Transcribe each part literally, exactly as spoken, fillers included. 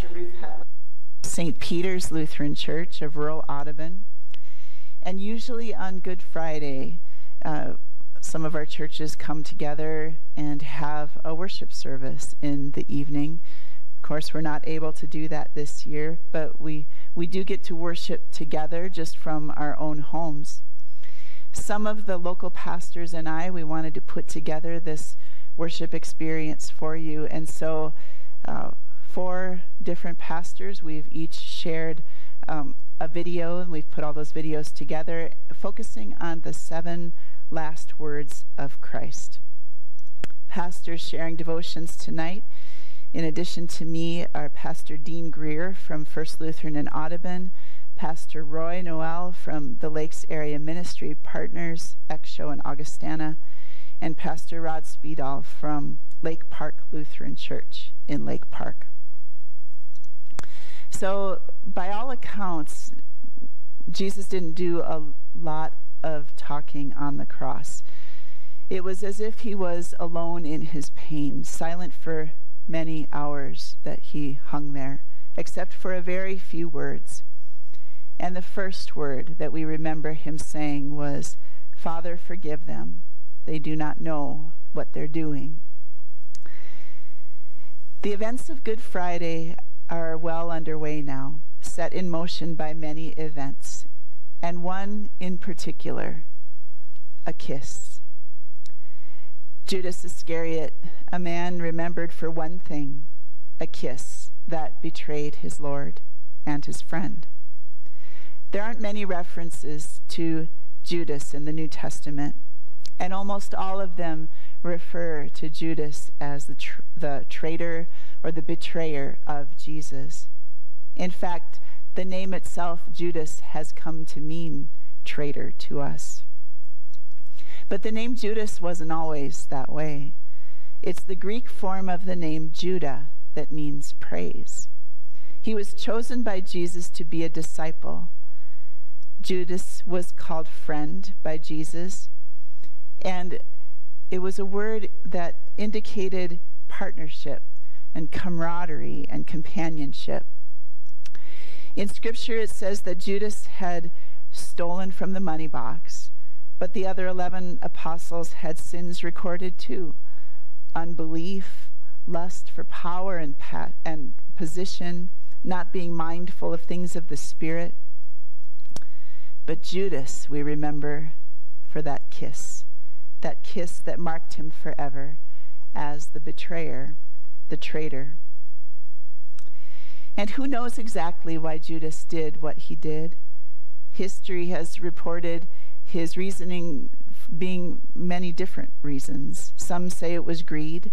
Pastor Ruth Hutler, Saint Peter's Lutheran Church of rural Audubon. And usually on Good Friday, uh, some of our churches come together and have a worship service in the evening. Of course, we're not able to do that this year, but we, we do get to worship together just from our own homes. Some of the local pastors and I, we wanted to put together this worship experience for you. And so uh, four different pastors, we've each shared um, a video, and we've put all those videos together, focusing on the seven last words of Christ. Pastors sharing devotions tonight, in addition to me, are Pastor Dean Greer from First Lutheran in Audubon, Pastor Roy Noel from the Lakes Area Ministry Partners, Eksjo and Augustana, and Pastor Rod Spedahl from Lake Park Lutheran Church in Lake Park. So, by all accounts, Jesus didn't do a lot of talking on the cross. It was as if he was alone in his pain, silent for many hours that he hung there, except for a very few words. And the first word that we remember him saying was, "Father, forgive them. They do not know what they're doing." The events of Good Friday are well underway now, set in motion by many events, and one in particular, a kiss. Judas Iscariot, a man remembered for one thing, a kiss that betrayed his Lord and his friend. There aren't many references to Judas in the New Testament, and almost all of them refer to Judas as the, tr the traitor or the betrayer of Jesus. In fact, the name itself, Judas, has come to mean traitor to us. But the name Judas wasn't always that way. It's the Greek form of the name Judah that means praise. He was chosen by Jesus to be a disciple. Judas was called friend by Jesus, and it was a word that indicated partnership and camaraderie and companionship. In Scripture, it says that Judas had stolen from the money box, but the other eleven apostles had sins recorded too: unbelief, lust for power and, pa and position, not being mindful of things of the Spirit. But Judas, we remember for that kiss, that kiss that marked him forever as the betrayer, the traitor. And who knows exactly why Judas did what he did? History has reported his reasoning being many different reasons. Some say it was greed,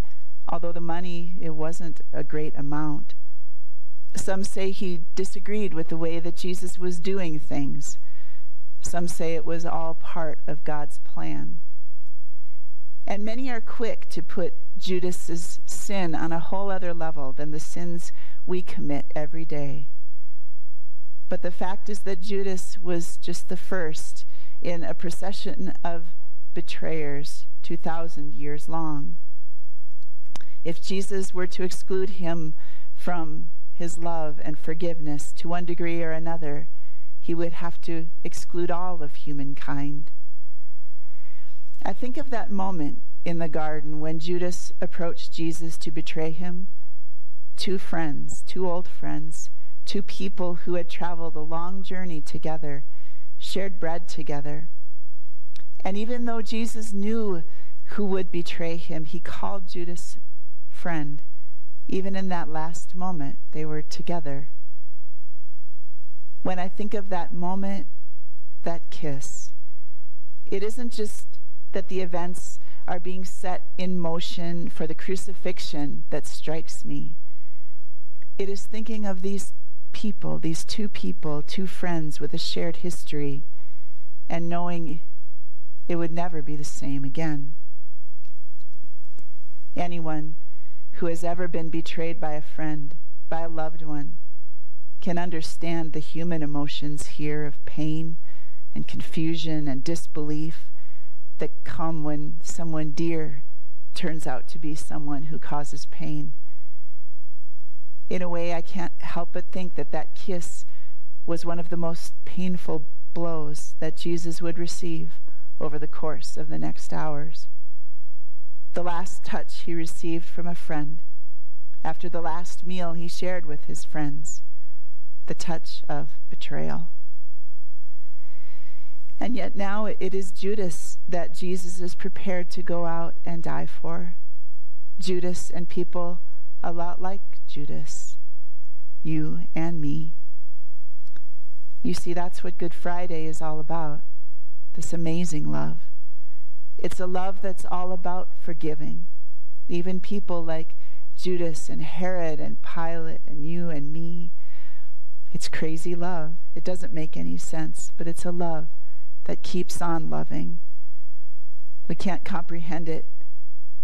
although the money, it wasn't a great amount. Some say he disagreed with the way that Jesus was doing things. Some say it was all part of God's plan. And many are quick to put Judas's sin on a whole other level than the sins we commit every day. But the fact is that Judas was just the first in a procession of betrayers two thousand years long. If Jesus were to exclude him from his love and forgiveness to one degree or another, he would have to exclude all of humankind. I think of that moment in the garden when Judas approached Jesus to betray him. Two friends, two old friends, two people who had traveled a long journey together, shared bread together. And even though Jesus knew who would betray him, he called Judas friend. Even in that last moment, they were together. When I think of that moment, that kiss, it isn't just that the events are being set in motion for the crucifixion that strikes me. It is thinking of these people, these two people, two friends with a shared history, and knowing it would never be the same again. Anyone who has ever been betrayed by a friend, by a loved one, can understand the human emotions here of pain and confusion and disbelief that come when someone dear turns out to be someone who causes pain. In a way, I can't help but think that that kiss was one of the most painful blows that Jesus would receive over the course of the next hours. The last touch he received from a friend, after the last meal he shared with his friends, the touch of betrayal. And yet now it is Judas that Jesus is prepared to go out and die for. Judas and people a lot like Judas, you and me. You see, that's what Good Friday is all about, this amazing love. It's a love that's all about forgiving, even people like Judas and Herod and Pilate and you and me. It's crazy love. It doesn't make any sense, but it's a love that keeps on loving. We can't comprehend it,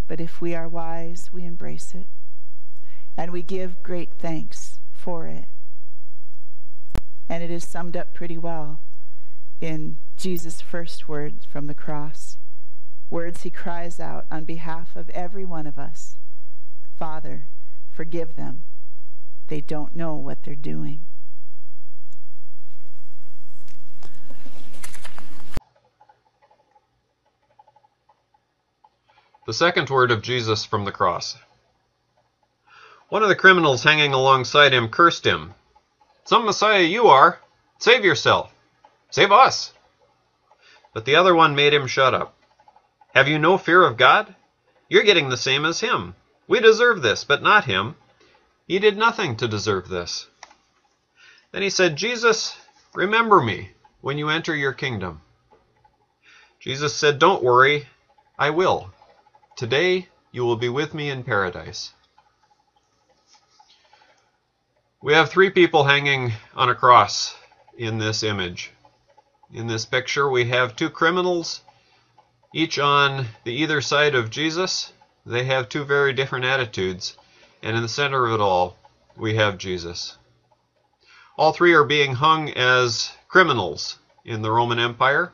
but if we are wise, we embrace it, and we give great thanks for it. And it is summed up pretty well in Jesus' first words from the cross, words he cries out on behalf of every one of us: Father, forgive them. They don't know what they're doing. The second word of Jesus from the cross. One of the criminals hanging alongside him cursed him. "Some Messiah you are. Save yourself. Save us." But the other one made him shut up. "Have you no fear of God? You're getting the same as him. We deserve this, but not him. He did nothing to deserve this." Then he said, "Jesus, remember me when you enter your kingdom." Jesus said, "Don't worry. I will. Today you will be with me in paradise." We have three people hanging on a cross in this image. In this picture, we have two criminals, each on the either side of Jesus. They have two very different attitudes, and in the center of it all, we have Jesus. All three are being hung as criminals in the Roman Empire,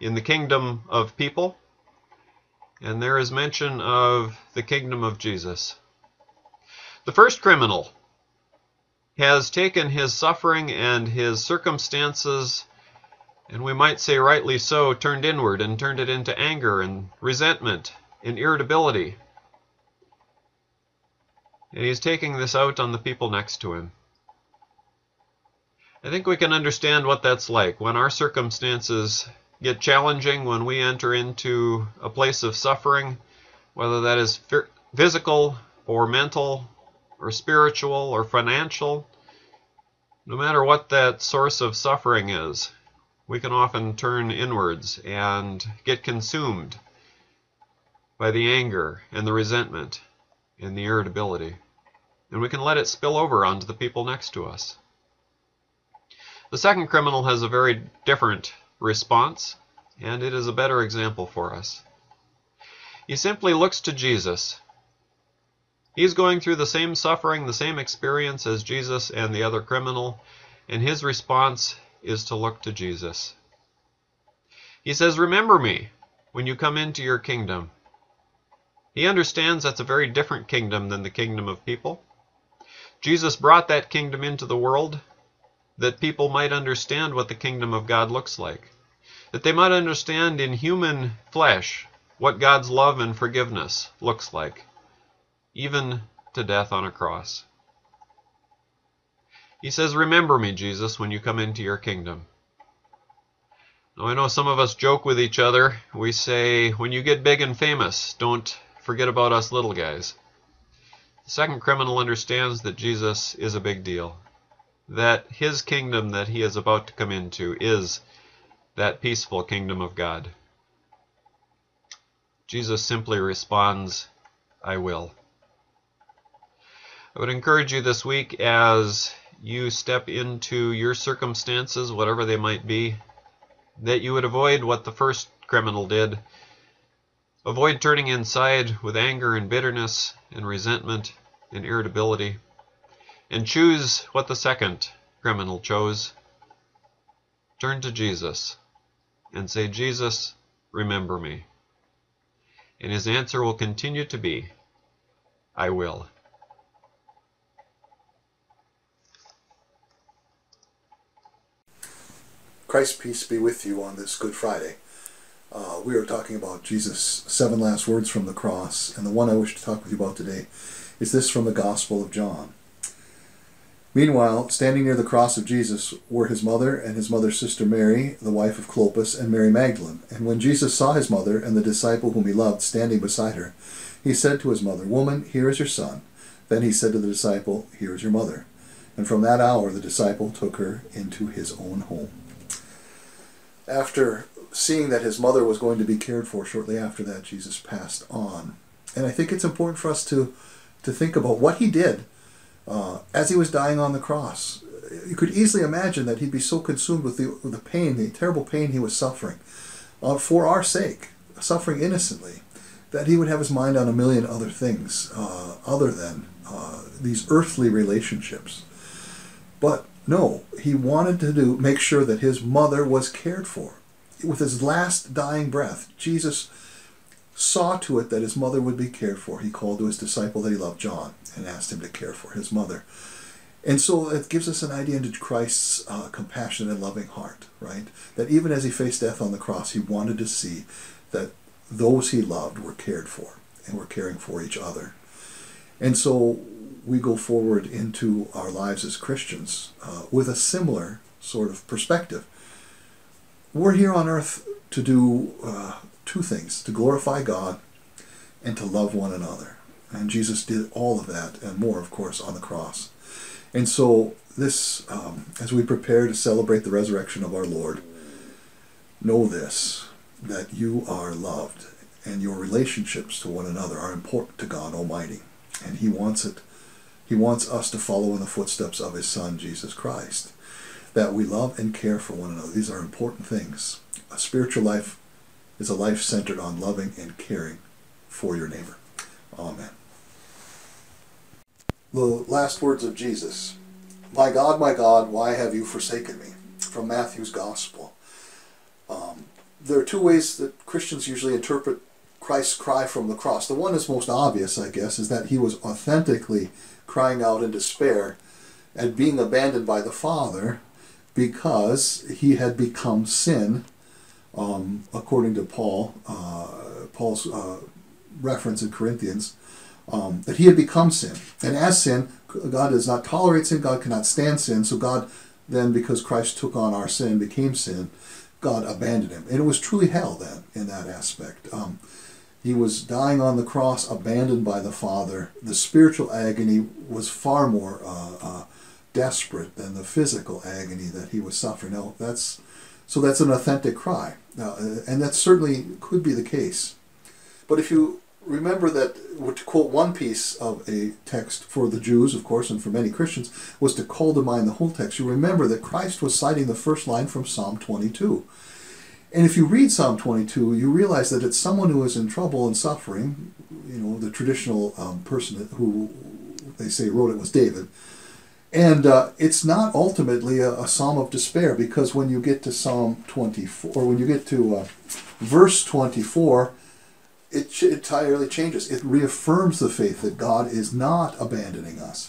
in the kingdom of people. And there is mention of the kingdom of Jesus. The first criminal has taken his suffering and his circumstances, and we might say rightly so, turned inward and turned it into anger and resentment and irritability. And he's taking this out on the people next to him. I think we can understand what that's like when our circumstances get challenging, when we enter into a place of suffering, whether that is physical or mental or spiritual or financial. No matter what that source of suffering is, we can often turn inwards and get consumed by the anger and the resentment and the irritability, and we can let it spill over onto the people next to us. The second criminal has a very different response, and it is a better example for us. He simply looks to Jesus. He's going through the same suffering, the same experience as Jesus and the other criminal, and his response is to look to Jesus. He says, "Remember me when you come into your kingdom." He understands that's a very different kingdom than the kingdom of people. Jesus brought that kingdom into the world that people might understand what the kingdom of God looks like, that they might understand in human flesh what God's love and forgiveness looks like, even to death on a cross. He says, "Remember me, Jesus, when you come into your kingdom." Now, I know some of us joke with each other. We say, "When you get big and famous, don't forget about us little guys." The second criminal understands that Jesus is a big deal, that his kingdom that he is about to come into is that peaceful kingdom of God. Jesus simply responds, "I will." I would encourage you this week, as you step into your circumstances, whatever they might be, that you would avoid what the first criminal did. Avoid turning inside with anger and bitterness and resentment and irritability, and choose what the second criminal chose. Turn to Jesus and say, "Jesus, remember me." And his answer will continue to be, "I will." Christ's peace be with you on this Good Friday. Uh, we are talking about Jesus' seven last words from the cross, and the one I wish to talk with you about today is this from the Gospel of John. Meanwhile, standing near the cross of Jesus were his mother and his mother's sister Mary, the wife of Clopas, and Mary Magdalene. And when Jesus saw his mother and the disciple whom he loved standing beside her, he said to his mother, "Woman, here is your son." Then he said to the disciple, "Here is your mother." And from that hour the disciple took her into his own home. After seeing that his mother was going to be cared for shortly after that, Jesus passed on. And I think it's important for us to, to think about what he did uh, as he was dying on the cross. You could easily imagine that he'd be so consumed with the, with the pain, the terrible pain he was suffering uh, for our sake, suffering innocently, that he would have his mind on a million other things uh, other than uh, these earthly relationships. But no, he wanted to do make sure that his mother was cared for. With his last dying breath, Jesus saw to it that his mother would be cared for. He called to his disciple that he loved, John, and asked him to care for his mother. And so it gives us an idea into Christ's uh, compassionate and loving heart, right? That even as he faced death on the cross, he wanted to see that those he loved were cared for and were caring for each other. And so we go forward into our lives as Christians uh, with a similar sort of perspective. We're here on earth to do uh, two things, to glorify God and to love one another. And Jesus did all of that and more, of course, on the cross. And so this, um, as we prepare to celebrate the resurrection of our Lord, know this, that you are loved and your relationships to one another are important to God Almighty. And He wants it. He wants us to follow in the footsteps of His Son, Jesus Christ, that we love and care for one another. These are important things. A spiritual life is a life centered on loving and caring for your neighbor. Amen. The last words of Jesus. "My God, my God, why have you forsaken me?" From Matthew's Gospel. Um, there are two ways that Christians usually interpret Christ's cry from the cross. The one is most obvious, I guess, is that he was authentically crying out in despair and being abandoned by the Father because he had become sin, um, according to Paul, uh, Paul's uh, reference in Corinthians, um, that he had become sin. And as sin, God does not tolerate sin, God cannot stand sin, so God then, because Christ took on our sin, became sin, God abandoned him. And it was truly hell then, in that aspect. Um, He was dying on the cross, abandoned by the Father. The spiritual agony was far more uh, uh, desperate than the physical agony that he was suffering. Now, that's, so that's an authentic cry, uh, and that certainly could be the case. But if you remember that, to quote one piece of a text for the Jews, of course, and for many Christians, was to call to mind the whole text. You remember that Christ was citing the first line from Psalm twenty-two. And if you read Psalm twenty-two, you realize that it's someone who is in trouble and suffering. You know, the traditional um, person who they say wrote it was David. And uh, it's not ultimately a, a psalm of despair, because when you get to Psalm twenty-four, or when you get to uh, verse twenty-four, it ch entirely changes. It reaffirms the faith that God is not abandoning us.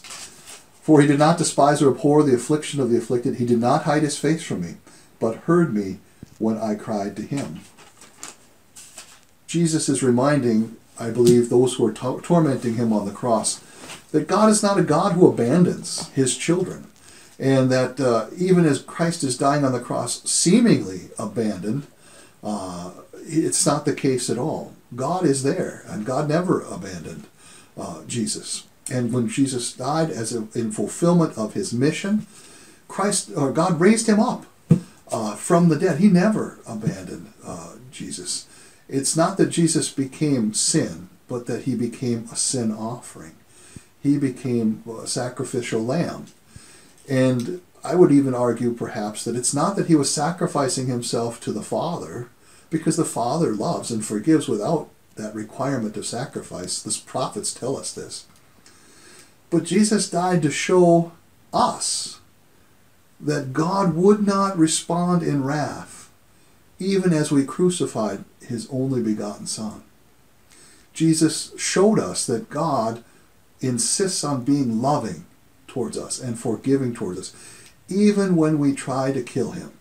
"For he did not despise or abhor the affliction of the afflicted. He did not hide his face from me, but heard me when I cried to him." Jesus is reminding, I believe, those who are to tormenting him on the cross, that God is not a God who abandons his children, and that uh, even as Christ is dying on the cross, seemingly abandoned, uh, it's not the case at all. God is there, and God never abandoned uh, Jesus. And when Jesus died, as a, in fulfillment of his mission, Christ, or God raised him up Uh, from the dead. He never abandoned uh, Jesus. It's not that Jesus became sin, but that he became a sin offering. He became a sacrificial lamb. And I would even argue, perhaps, that it's not that he was sacrificing himself to the Father, because the Father loves and forgives without that requirement of sacrifice. The prophets tell us this. But Jesus died to show us that God would not respond in wrath, even as we crucified his only begotten Son. Jesus showed us that God insists on being loving towards us and forgiving towards us, even when we try to kill him.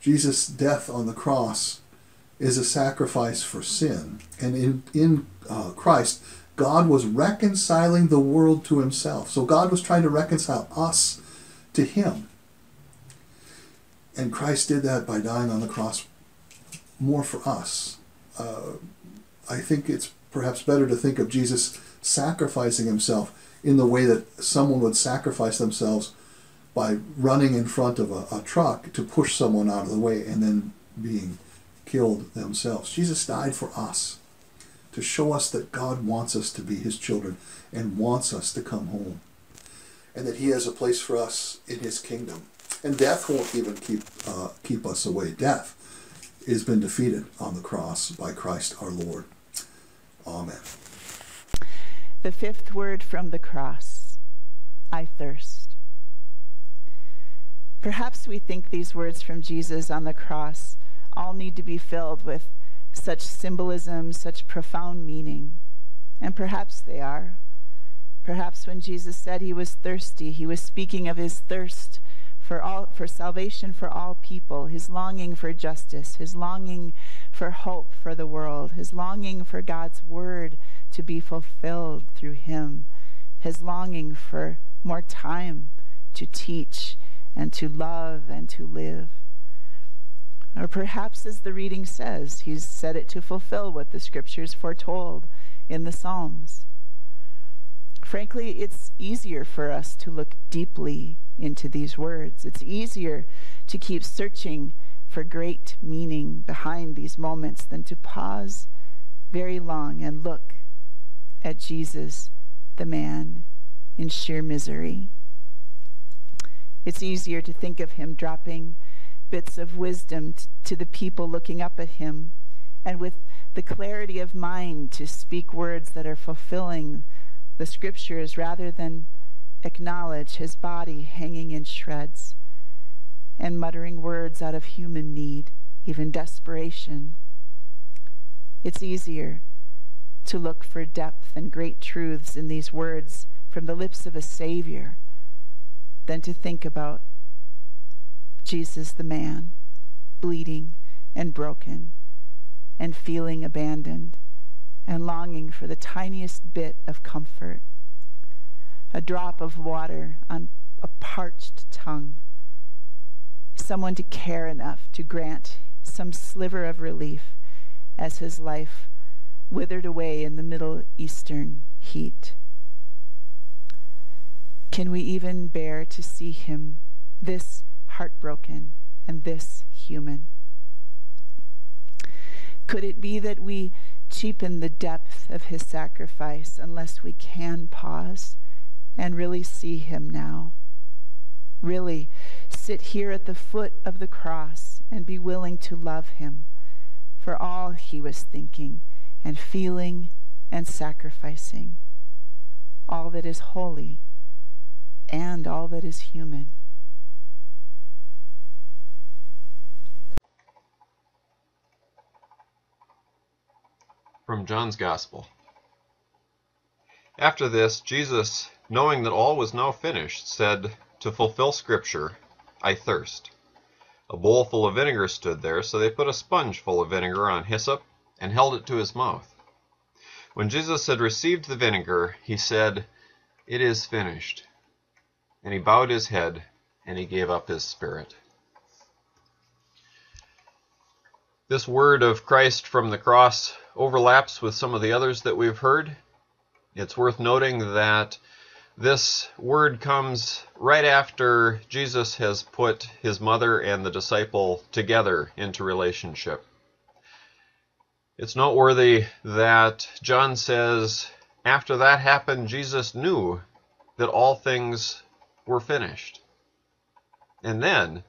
Jesus' death on the cross is a sacrifice for sin. And in, in uh, Christ, God was reconciling the world to himself. So God was trying to reconcile us to him. And Christ did that by dying on the cross more for us. Uh, I think it's perhaps better to think of Jesus sacrificing himself in the way that someone would sacrifice themselves by running in front of a, a truck to push someone out of the way and then being killed themselves. Jesus died for us to show us that God wants us to be his children and wants us to come home, and that he has a place for us in his kingdom. And death won't even keep, uh, keep us away. Death has been defeated on the cross by Christ our Lord. Amen. The fifth word from the cross, I thirst. Perhaps we think these words from Jesus on the cross all need to be filled with such symbolism, such profound meaning. And perhaps they are. Perhaps when Jesus said he was thirsty, he was speaking of his thirst for all, for salvation for all people, his longing for justice, his longing for hope for the world, his longing for God's word to be fulfilled through him, his longing for more time to teach and to love and to live. Or perhaps, as the reading says, he's said it to fulfill what the scriptures foretold in the Psalms. Frankly, it's easier for us to look deeply into these words. It's easier to keep searching for great meaning behind these moments than to pause very long and look at Jesus, the man in sheer misery. It's easier to think of him dropping bits of wisdom t to the people looking up at him, and with the clarity of mind to speak words that are fulfilling the scriptures rather than acknowledge his body hanging in shreds and muttering words out of human need, even desperation. It's easier to look for depth and great truths in these words from the lips of a Savior than to think about Jesus the man, bleeding and broken and feeling abandoned and longing for the tiniest bit of comfort, a drop of water on a parched tongue, someone to care enough to grant some sliver of relief as his life withered away in the Middle Eastern heat. Can we even bear to see him this heartbroken and this human? Could it be that we cheapen the depth of his sacrifice unless we can pause and really see him now? Really sit here at the foot of the cross and be willing to love him for all he was thinking and feeling and sacrificing, all that is holy and all that is human. From John's Gospel. After this, Jesus, knowing that all was now finished, said, to fulfill Scripture, I thirst. A bowl full of vinegar stood there, so they put a sponge full of vinegar on hyssop and held it to his mouth. When Jesus had received the vinegar, he said, It is finished. And he bowed his head, and he gave up his spirit. This word of Christ from the cross overlaps with some of the others that we've heard. It's worth noting that this word comes right after Jesus has put his mother and the disciple together into relationship. It's noteworthy that John says, after that happened, Jesus knew that all things were finished. And then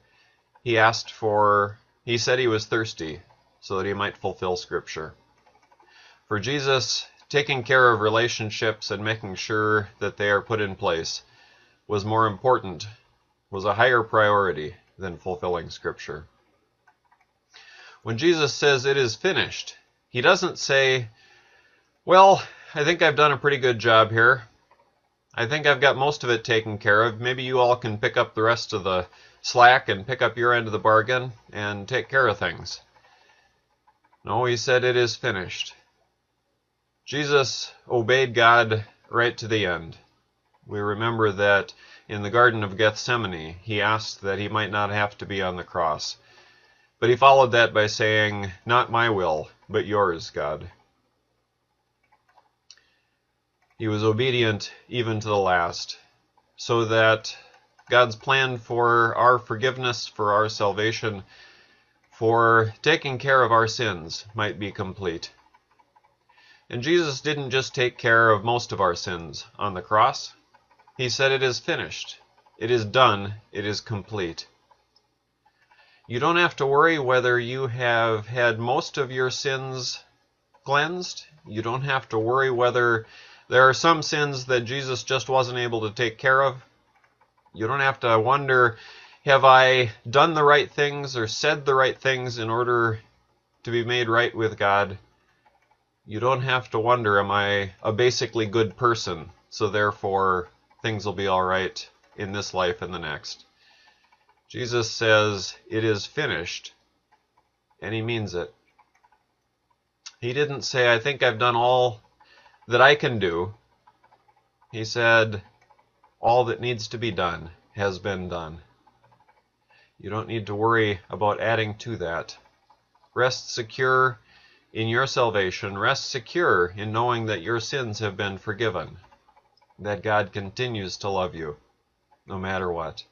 he asked for, he said he was thirsty so that he might fulfill Scripture. For Jesus, taking care of relationships and making sure that they are put in place was more important, was a higher priority than fulfilling Scripture. When Jesus says it is finished, he doesn't say, well, I think I've done a pretty good job here. I think I've got most of it taken care of. Maybe you all can pick up the rest of the slack and pick up your end of the bargain and take care of things. No, he said, it is finished. Jesus obeyed God right to the end. We remember that in the Garden of Gethsemane, he asked that he might not have to be on the cross. But he followed that by saying, "Not my will, but yours, God." He was obedient even to the last, so that God's plan for our forgiveness, for our salvation, for taking care of our sins might be complete. And Jesus didn't just take care of most of our sins on the cross. He said, "It is finished. It is done. It is complete." You don't have to worry whether you have had most of your sins cleansed. You don't have to worry whether there are some sins that Jesus just wasn't able to take care of. You don't have to wonder, have I done the right things or said the right things in order to be made right with God? You don't have to wonder, am I a basically good person, so therefore things will be all right in this life and the next? Jesus says, "It is finished," and he means it. He didn't say, "I think I've done all that I can do." He said, "All that needs to be done has been done." You don't need to worry about adding to that. Rest secure in your salvation. Rest secure in knowing that your sins have been forgiven, that God continues to love you no matter what.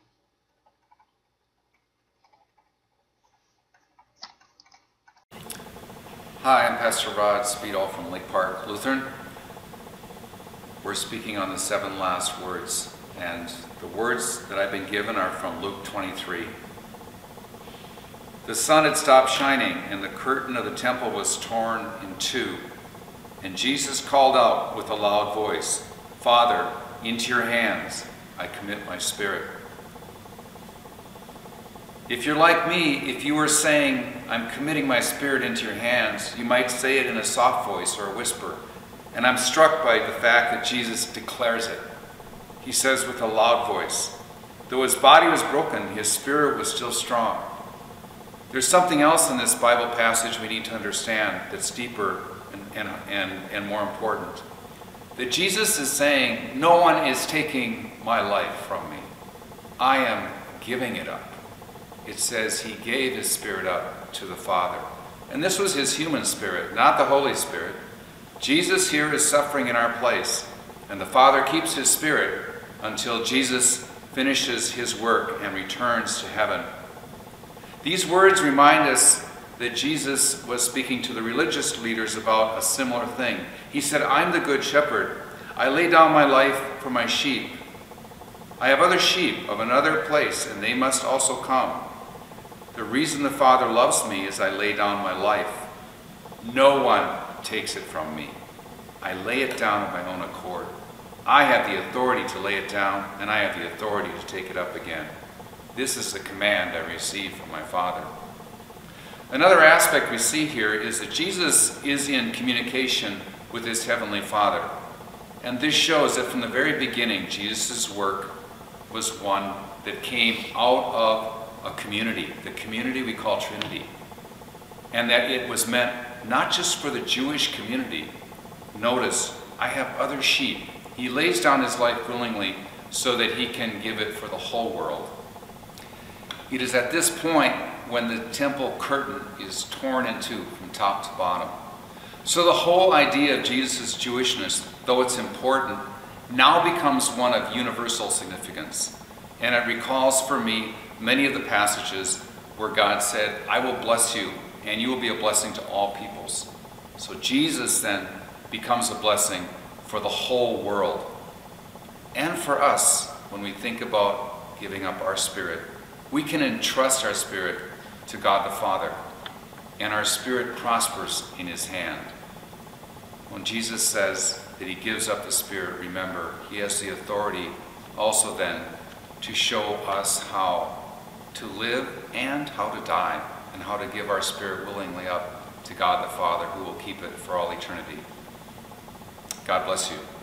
Hi, I'm Pastor Rod Spedahl from Lake Park Lutheran. We're speaking on the seven last words, and the words that I've been given are from Luke twenty-three. The sun had stopped shining, and the curtain of the temple was torn in two. And Jesus called out with a loud voice, "Father, into your hands I commit my spirit." If you're like me, if you were saying, "I'm committing my spirit into your hands," you might say it in a soft voice or a whisper. And I'm struck by the fact that Jesus declares it. He says with a loud voice, though his body was broken, his spirit was still strong. There's something else in this Bible passage we need to understand that's deeper and, and, and, and more important. That Jesus is saying, no one is taking my life from me. I am giving it up. It says he gave his spirit up to the Father. And this was his human spirit, not the Holy Spirit. Jesus here is suffering in our place, and the Father keeps his spirit until Jesus finishes his work and returns to heaven. These words remind us that Jesus was speaking to the religious leaders about a similar thing. He said, "I'm the good shepherd. I lay down my life for my sheep. I have other sheep of another place, and they must also come. The reason the Father loves me is I lay down my life. No one takes it from me. I lay it down of my own accord. I have the authority to lay it down, and I have the authority to take it up again. This is the command I received from my Father." Another aspect we see here is that Jesus is in communication with his Heavenly Father. And this shows that from the very beginning, Jesus' work was one that came out of a community, the community we call Trinity, and that it was meant not just for the Jewish community. Notice, I have other sheep. He lays down his life willingly so that he can give it for the whole world. It is at this point when the temple curtain is torn in two from top to bottom. So the whole idea of Jesus' Jewishness, though it's important, now becomes one of universal significance. And it recalls for me many of the passages where God said, "I will bless you, and you will be a blessing to all peoples." So Jesus then becomes a blessing for the whole world. And for us, when we think about giving up our spirit, we can entrust our spirit to God the Father, and our spirit prospers in his hand. When Jesus says that he gives up the spirit, remember, he has the authority also then to show us how to live and how to die, and how to give our spirit willingly up to God the Father, who will keep it for all eternity. God bless you.